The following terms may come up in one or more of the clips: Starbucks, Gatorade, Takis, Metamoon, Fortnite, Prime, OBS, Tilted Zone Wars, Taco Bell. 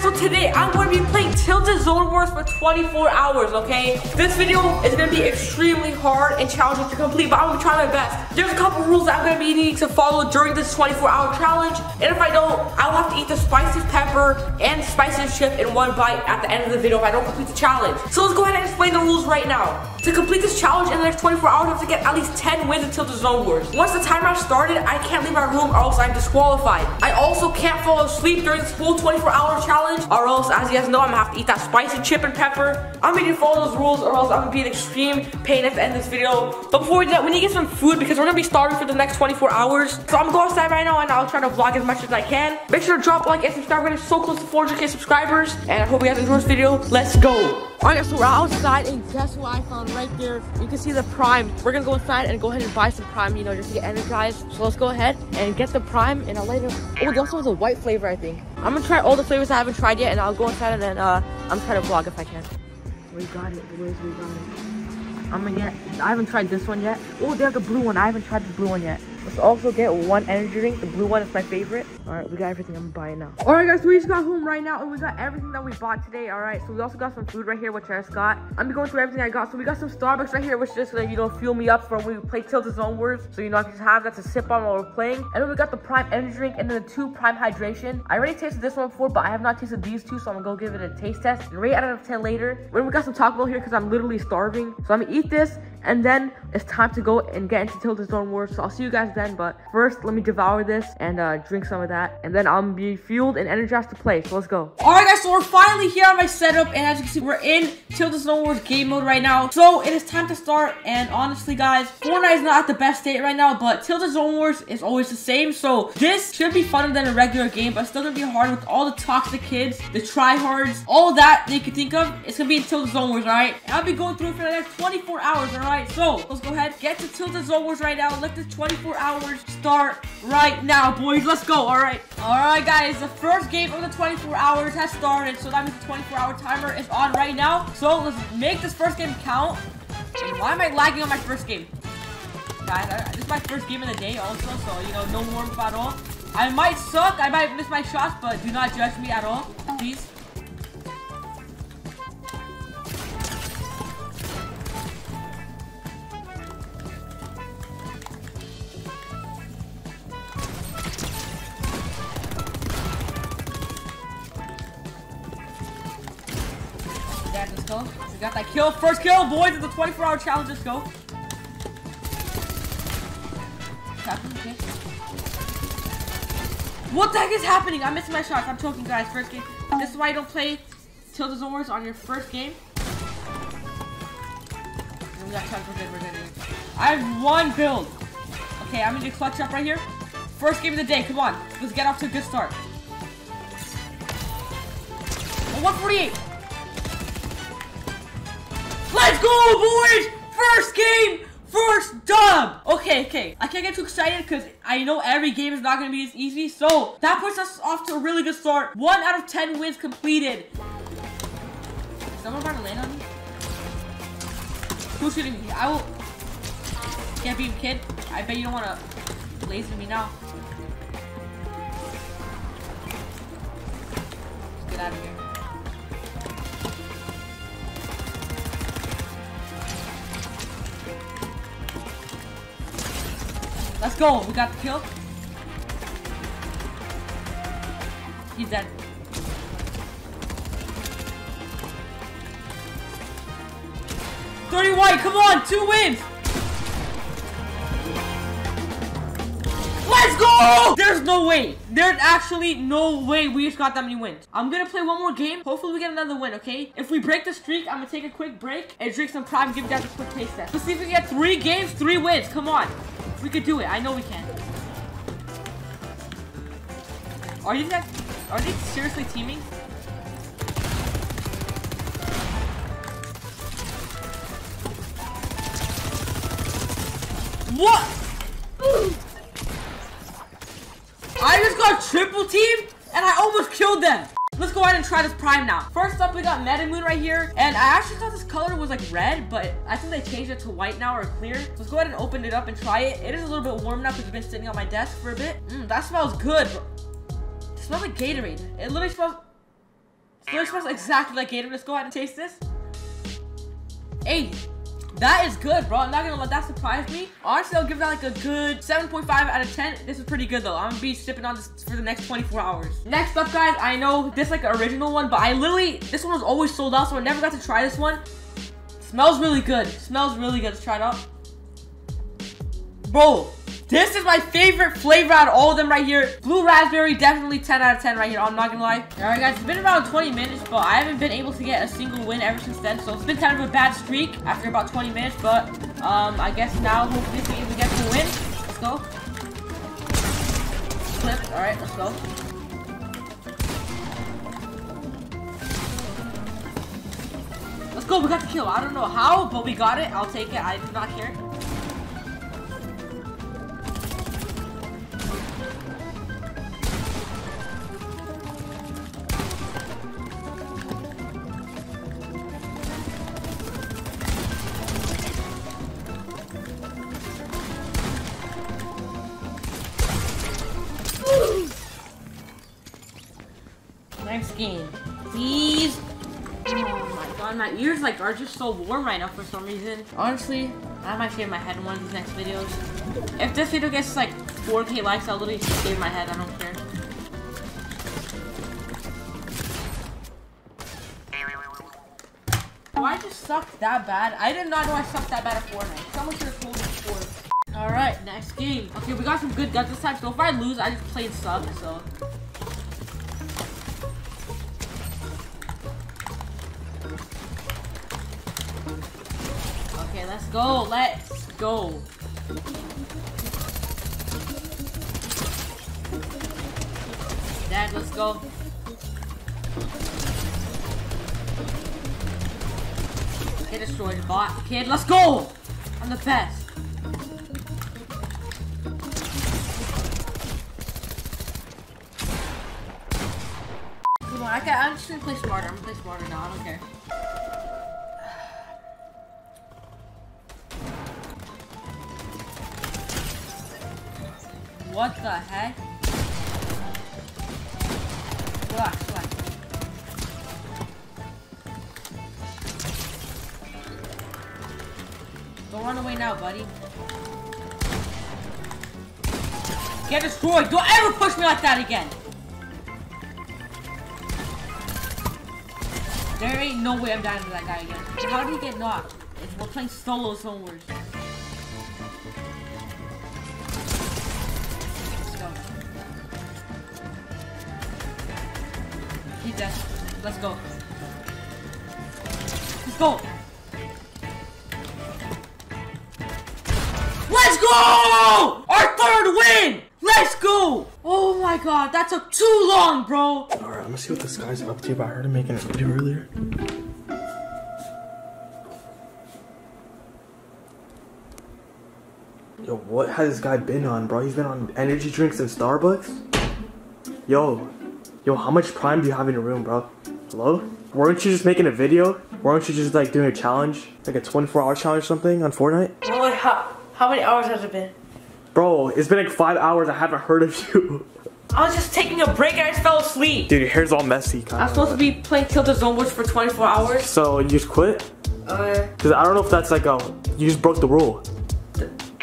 guys, so today I'm going to be playing Tilted Zone Wars for 24 hours, okay? This video is going to be extremely hard and challenging to complete, but I'm going to try my best. There's a couple rules that I'm going to be needing to follow during this 24-hour challenge, and if I don't, I will have to eat the spicy pepper and spicy chip in one bite at the end of the video if I don't complete the challenge. So let's go ahead and explain the rules right now. To complete this challenge in the next 24 hours, I have to get at least 10 wins until the Zone Wars. Once the timer started, I can't leave my room or else I'm disqualified. I also can't fall asleep during this whole 24-hour challenge or else, as you guys know, I'm gonna have to eat that spicy chip and pepper. I'm gonna follow those rules or else I'm gonna be in extreme pain at the end of this video. But before we do that, we need to get some food because we're gonna be starving for the next 24 hours. So I'm gonna go outside right now and I'll try to vlog as much as I can. Make sure to drop a like and subscribe. We're so close to 400K subscribers, and I hope you guys enjoy this video. Let's go. Alright, so we're outside, and guess what I found right there? You can see the Prime. We're gonna go inside and go ahead and buy some Prime, you know, just to get energized. So let's go ahead and get the Prime, and I'll later. Oh, it also has a white flavor, I think. I'm gonna try all the flavors I haven't tried yet, and I'll go inside and then I'm trying to vlog if I can. We got it, boys, we got it. I'm gonna get. I haven't tried this one yet. Oh, they have the blue one. I haven't tried the blue one yet. Let's also get one energy drink. The blue one is my favorite. All right, we got everything. I'm buying now. All right, guys, so we just got home right now, and we got everything that we bought today. All right, so we also got some food right here, which I just got. I'm going through everything I got. So we got some Starbucks right here, which just so that, you know, fuel me up for when we play Tilted Zone Wars. So, you know, I can just have that to sip on while we're playing. And then we got the Prime energy drink and then the 2 Prime hydration. I already tasted this one before, but I have not tasted these two, so I'm gonna go give it a taste test and rate out of 10 later. Then we got some Taco Bell here because I'm literally starving, so I'm gonna eat this. And then it's time to go and get into Tilted Zone Wars. So I'll see you guys then. But first, let me devour this and drink some of that. And then I'll be fueled and energized to play. So let's go. All right, guys. So we're finally here on my setup. And as you can see, we're in Tilted Zone Wars game mode right now. So it is time to start. And honestly, guys, Fortnite is not at the best state right now. But Tilted Zone Wars is always the same. So this should be funner than a regular game. But it's still going to be hard with all the toxic kids, the tryhards, all that they can think of. It's going to be in Tilted Zone Wars, all right? And I'll be going through it for the next 24 hours, all right? Alright, so let's go ahead, get to Tilted Zone Wars right now. Let this 24 hours start right now, boys. Let's go, alright. Alright, guys, the first game of the 24 hours has started. So that means the 24-hour timer is on right now. So let's make this first game count. And why am I lagging on my first game? Guys, this is my first game of the day also, so, you know, no warm up at all. I might suck, I might miss my shots, but do not judge me at all, please. So we got that kill. First kill, boys, of the 24-hour challenge. Let's go. Okay. What the heck is happening? I'm missing my shots. I'm choking, guys. First game. This is why you don't play Tilted Zone Wars on your first game. We got shots. We're good. We're good. I have one build. Okay, I'm gonna clutch up right here. First game of the day. Come on. Let's get off to a good start. Oh, 148. Let's go, boys! First game, first dub! Okay, okay. I can't get too excited because I know every game is not going to be as easy. So that puts us off to a really good start. 1 out of 10 wins completed. Is someone about to land on me? Who's shooting me? I will... Can't beat him, kid. I bet you don't want to lazy me now. Let's get out of here. Let's go. We got the kill. He's dead. $30 white. Come on. 2 wins. Let's go. There's no way. There's actually no way we just got that many wins. I'm going to play one more game. Hopefully, we get another win, okay? If we break the streak, I'm going to take a quick break and drink some Prime. Give that a quick taste test. Let's see if we get 3 games, 3 wins. Come on. We could do it. I know we can. Are these guys? Are they seriously teaming? What? I just got triple teamed and I almost killed them. Let's go ahead and try this Prime now. First up, we got Metamoon right here. And I actually thought this color was like red, but I think they changed it to white now or clear. So let's go ahead and open it up and try it. It is a little bit warm now because it's been sitting on my desk for a bit. That smells good. It smells like Gatorade. It literally smells... It smells exactly like Gatorade. Let's go ahead and taste this. Hey, that is good, bro. I'm not gonna let that surprise me. Honestly, I'll give that like a good 7.5 out of 10. This is pretty good though. I'm gonna be sipping on this for the next 24 hours. Next up, guys, I know this like an original one, but I literally, this one was always sold out, so I never got to try this one. Smells really good. Smells really good. Let's try it out. Bro, this is my favorite flavor out of all of them right here. Blue raspberry, definitely 10 out of 10 right here. I'm not gonna lie. All right, guys, it's been around 20 minutes, but I haven't been able to get a single win ever since then. So it's been kind of a bad streak after about 20 minutes, but I guess now hopefully we can get to win. Let's go. Flip. All right, let's go. Let's go. We got the kill. I don't know how, but we got it. I'll take it. I do not care. Next game, please. Oh my god, my ears like are just so warm right now for some reason. Honestly, I might shave my head in one of these next videos. If this video gets like 4K likes, I'll literally just shave my head. I don't care. Oh, I just sucked that bad. I did not know I sucked that bad at Fortnite. Someone should have told me before. All right, next game. Okay, we got some good guns this time. So if I lose, I just played sub. So. Let's go, let's go. Dad, let's go. Get destroyed, bot. Kid, let's go! I'm the best. Come on, I'm just gonna play smarter. I'm gonna play smarter now, I don't care. What the heck? Relax, relax. Don't run away now, buddy. Get destroyed! Don't ever push me like that again! There ain't no way I'm dying to that guy again. How do you get knocked? We're playing solo Zone Wars. Let's go. Let's go. Let's go! Our third win! Let's go! Oh my god, that took too long, bro. Alright, let's see what this guy's up to. I heard him making a video earlier. Yo, what has this guy been on, bro? He's been on energy drinks and Starbucks? Yo. Yo, how much Prime do you have in your room, bro? Hello? Weren't you just making a video? Weren't you just like doing a challenge? Like a 24-hour challenge or something on Fortnite? Bro, how many hours has it been? Bro, it's been like 5 hours. I haven't heard of you. I was just taking a break and I just fell asleep. Dude, your hair's all messy. I'm supposed to be playing Tilted Zone Wars for 24 hours. So you just quit? Because I don't know if that's like a... You just broke the rule.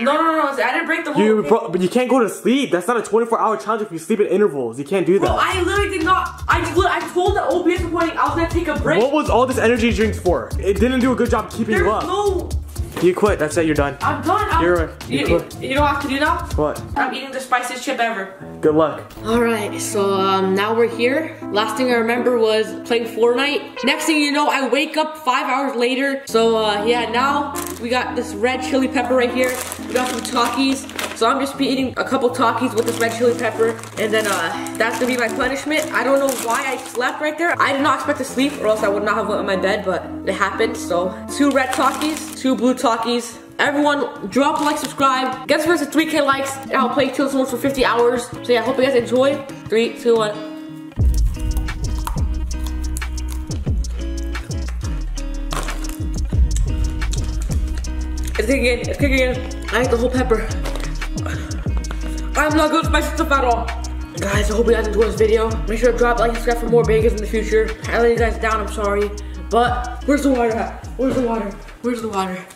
No, I didn't break the rule. But you can't go to sleep. That's not a 24-hour challenge if you sleep at intervals. You can't do that. Bro, I literally did not. I told the OBS this morning I was going to take a break. What was all this energy drinks for? It didn't do a good job keeping you up. You quit. That's it. You're done. I'm done. You don't have to do that? What? I'm eating the spiciest chip ever. Good luck. Alright, so now we're here. Last thing I remember was playing Fortnite. Next thing you know, I wake up 5 hours later. So yeah, now we got this red chili pepper right here. We got some Takis. So I'm just be eating a couple Takis with this red chili pepper. And then that's gonna be my punishment. I don't know why I slept right there. I did not expect to sleep or else I would not have went on my bed, but it happened. So 2 red Takis, 2 blue Takis. Everyone, drop a like, subscribe. Get us to 3K likes. I'll play Tilted Zone Wars for 50 hours. So yeah, I hope you guys enjoy. 3, 2, 1. It's kicking in, it's kicking in. I ate the whole pepper. I'm not good with spicy stuff at all. Guys, I hope you guys enjoyed this video. Make sure to drop like and subscribe for more bangers in the future. I let you guys down, I'm sorry. But where's the water at? Where's the water? Where's the water?